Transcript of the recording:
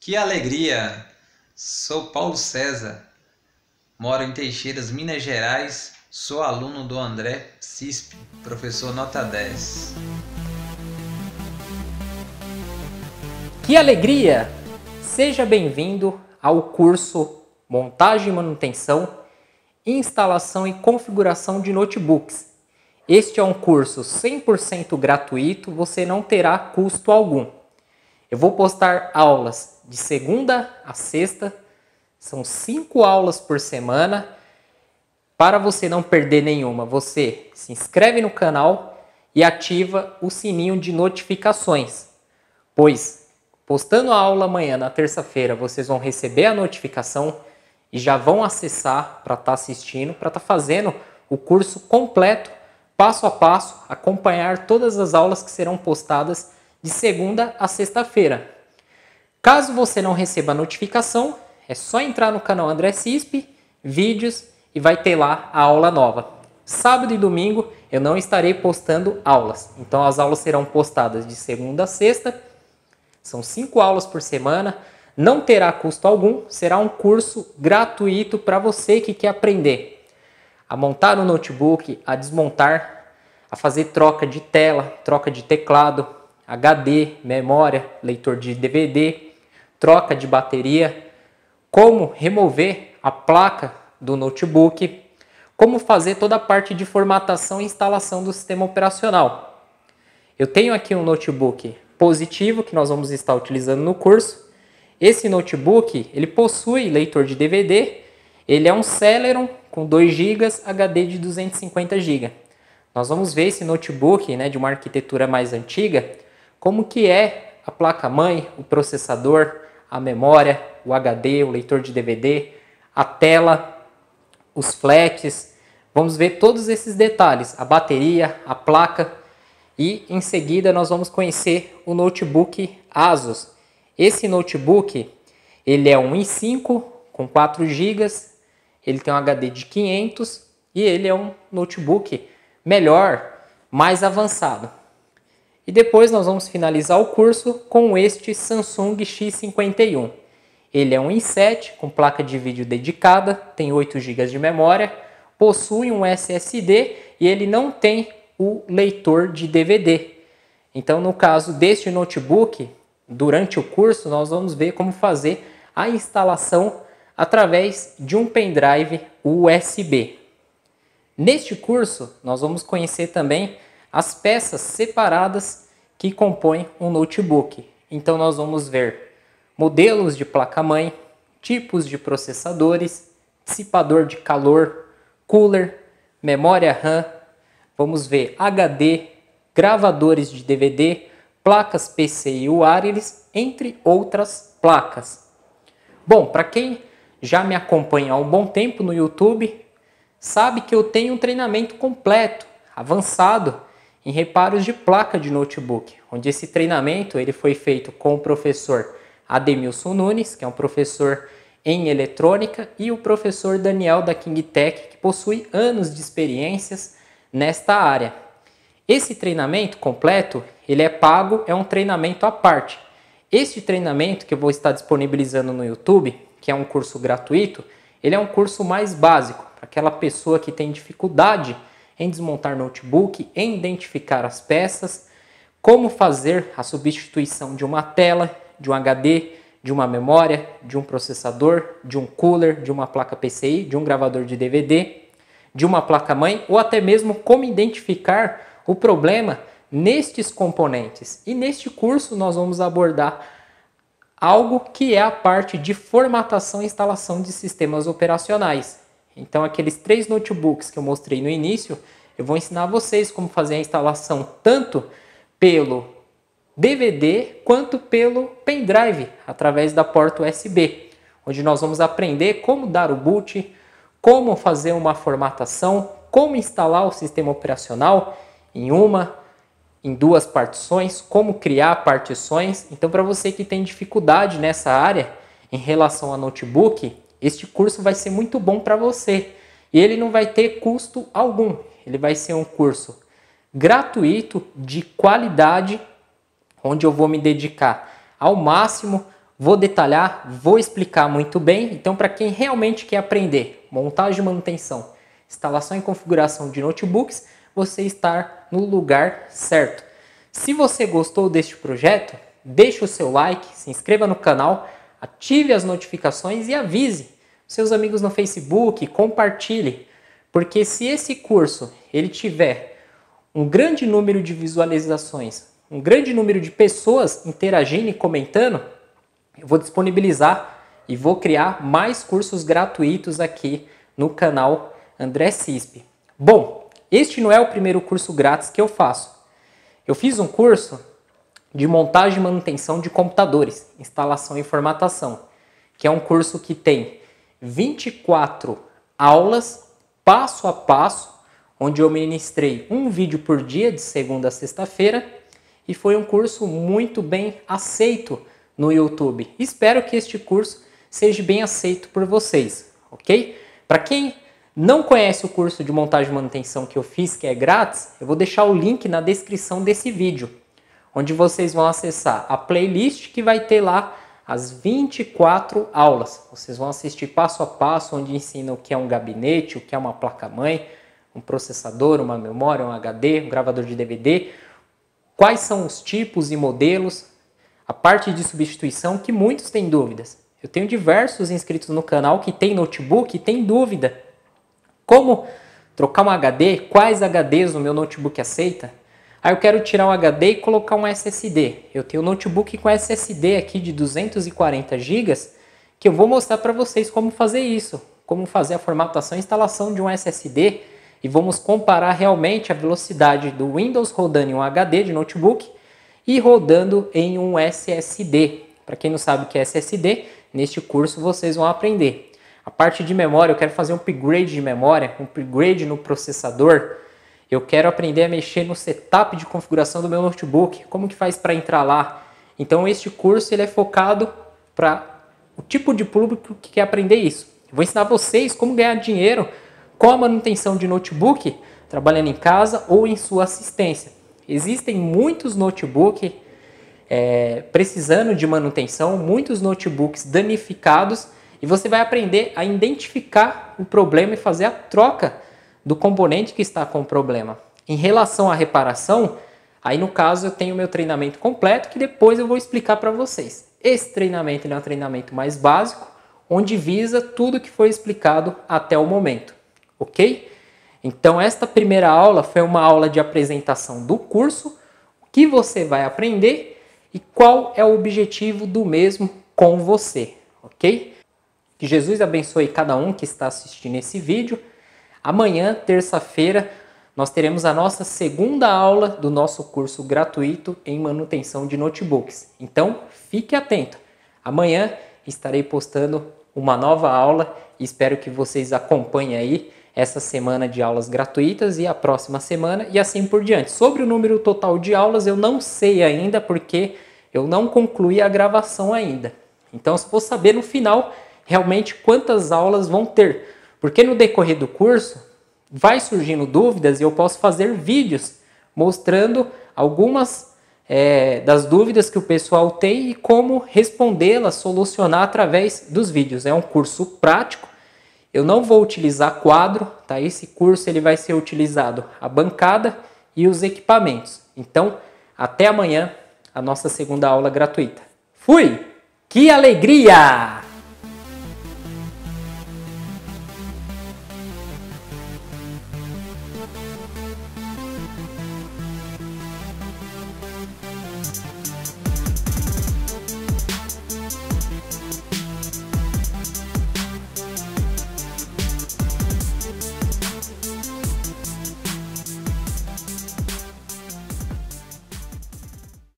Que alegria! Sou Paulo César, moro em Teixeiras, Minas Gerais, sou aluno do André Cispe, professor nota 10. Que alegria! Seja bem-vindo ao curso Montagem e Manutenção, Instalação e Configuração de Notebooks. Este é um curso 100% gratuito, você não terá custo algum. Eu vou postar aulas de segunda a sexta, são 5 aulas por semana. Para você não perder nenhuma, você se inscreve no canal e ativa o sininho de notificações, pois postando a aula amanhã, na terça-feira, vocês vão receber a notificação e já vão acessar para estar assistindo, para estar fazendo o curso completo, passo a passo, acompanhar todas as aulas que serão postadas de segunda a sexta-feira. Caso você não receba a notificação, é só entrar no canal André Cispe, vídeos, e vai ter lá a aula nova. Sábado e domingo eu não estarei postando aulas, então as aulas serão postadas de segunda a sexta. São 5 aulas por semana, não terá custo algum, será um curso gratuito para você que quer aprender a montar um notebook, a desmontar, a fazer troca de tela, troca de teclado, HD, memória, leitor de DVD, troca de bateria, como remover a placa do notebook, como fazer toda a parte de formatação e instalação do sistema operacional. Eu tenho aqui um notebook positivo que nós vamos estar utilizando no curso. Esse notebook, ele possui leitor de DVD, ele é um Celeron com 2 GB, HD de 250 GB. Nós vamos ver esse notebook, de uma arquitetura mais antiga, como que é a placa-mãe, o processador, a memória, o HD, o leitor de DVD, a tela, os flaps. Vamos ver todos esses detalhes, a bateria, a placa. E em seguida nós vamos conhecer o notebook ASUS. Esse notebook, ele é um i5 com 4 GB, ele tem um HD de 500 e ele é um notebook melhor, mais avançado. E depois nós vamos finalizar o curso com este Samsung X51. Ele é um i7 com placa de vídeo dedicada, tem 8 GB de memória, possui um SSD e ele não tem o leitor de DVD. Então, no caso deste notebook, durante o curso nós vamos ver como fazer a instalação através de um pendrive USB. Neste curso nós vamos conhecer também as peças separadas que compõem um notebook. Então nós vamos ver modelos de placa-mãe, tipos de processadores, dissipador de calor, cooler, memória RAM, vamos ver HD, gravadores de DVD, placas PCI e UART, entre outras placas. Bom, para quem já me acompanha há um bom tempo no YouTube, sabe que eu tenho um treinamento completo, avançado, em reparos de placa de notebook, onde esse treinamento ele foi feito com o professor Ademilson Nunes, que é um professor em eletrônica, e o professor Daniel da King Tech, que possui anos de experiências nesta área. Esse treinamento completo, ele é pago, é um treinamento à parte. Este treinamento que eu vou estar disponibilizando no YouTube, que é um curso gratuito, ele é um curso mais básico, para aquela pessoa que tem dificuldade em desmontar notebook, em identificar as peças, como fazer a substituição de uma tela, de um HD, de uma memória, de um processador, de um cooler, de uma placa PCI, de um gravador de DVD, de uma placa-mãe, ou até mesmo como identificar o problema nestes componentes. E neste curso nós vamos abordar algo que é a parte de formatação e instalação de sistemas operacionais. Então aqueles 3 notebooks que eu mostrei no início, eu vou ensinar a vocês como fazer a instalação tanto pelo DVD quanto pelo pendrive, através da porta USB, onde nós vamos aprender como dar o boot, como fazer uma formatação, como instalar o sistema operacional em 2 partições, como criar partições. Então, para você que tem dificuldade nessa área em relação a notebook, este curso vai ser muito bom para você. E ele não vai ter custo algum. Ele vai ser um curso gratuito, de qualidade, onde eu vou me dedicar ao máximo, vou detalhar, vou explicar muito bem. Então, para quem realmente quer aprender montagem e manutenção, instalação e configuração de notebooks, você está no lugar certo. Se você gostou deste projeto, deixe o seu like, se inscreva no canal, ative as notificações e avise seus amigos no Facebook, compartilhe, porque se esse curso ele tiver um grande número de visualizações, um grande número de pessoas interagindo e comentando, eu vou disponibilizar e vou criar mais cursos gratuitos aqui no canal André Cispe. Bom, este não é o primeiro curso grátis que eu faço. Eu fiz um curso de montagem e manutenção de computadores, instalação e formatação, que é um curso que tem 24 aulas, passo a passo, onde eu ministrei um vídeo por dia, de segunda a sexta-feira, e foi um curso muito bem aceito no YouTube. Espero que este curso seja bem aceito por vocês, ok? Para quem não conhece o curso de montagem e manutenção que eu fiz, que é grátis, eu vou deixar o link na descrição desse vídeo, onde vocês vão acessar a playlist que vai ter lá as 24 aulas. Vocês vão assistir passo a passo, onde ensina o que é um gabinete, o que é uma placa-mãe, um processador, uma memória, um HD, um gravador de DVD, quais são os tipos e modelos, a parte de substituição, que muitos têm dúvidas. Eu tenho diversos inscritos no canal que tem notebook e tem dúvida. Como trocar um HD? Quais HDs o meu notebook aceita? Aí eu quero tirar um HD e colocar um SSD. Eu tenho um notebook com SSD aqui de 240 GB, que eu vou mostrar para vocês como fazer isso, como fazer a formatação e instalação de um SSD, e vamos comparar realmente a velocidade do Windows rodando em um HD de notebook e rodando em um SSD. Para quem não sabe o que é SSD, neste curso vocês vão aprender. A parte de memória, eu quero fazer um upgrade de memória, um upgrade no processador. Eu quero aprender a mexer no setup de configuração do meu notebook. Como que faz para entrar lá? Então, este curso ele é focado para o tipo de público que quer aprender isso. Eu vou ensinar vocês como ganhar dinheiro com a manutenção de notebook, trabalhando em casa ou em sua assistência. Existem muitos notebooks precisando de manutenção, muitos notebooks danificados, e você vai aprender a identificar o problema e fazer a troca do componente que está com problema. Em relação à reparação, aí no caso eu tenho meu treinamento completo, que depois eu vou explicar para vocês. Esse treinamento ele é um treinamento mais básico, onde visa tudo que foi explicado até o momento, ok? Então esta primeira aula foi uma aula de apresentação do curso, o que você vai aprender e qual é o objetivo do mesmo com você, ok? Que Jesus abençoe cada um que está assistindo esse vídeo. Amanhã, terça-feira, nós teremos a nossa segunda aula do nosso curso gratuito em manutenção de notebooks. Então, fique atento. Amanhã estarei postando uma nova aula e espero que vocês acompanhem aí essa semana de aulas gratuitas e a próxima semana e assim por diante. Sobre o número total de aulas, eu não sei ainda porque eu não concluí a gravação ainda. Então, eu vou saber no final realmente quantas aulas vão ter. Porque no decorrer do curso, vai surgindo dúvidas e eu posso fazer vídeos mostrando algumas das dúvidas que o pessoal tem e como respondê-las, solucionar através dos vídeos. É um curso prático, eu não vou utilizar quadro, tá? Esse curso ele vai ser utilizado a bancada e os equipamentos. Então, até amanhã, a nossa segunda aula gratuita. Fui! Que alegria!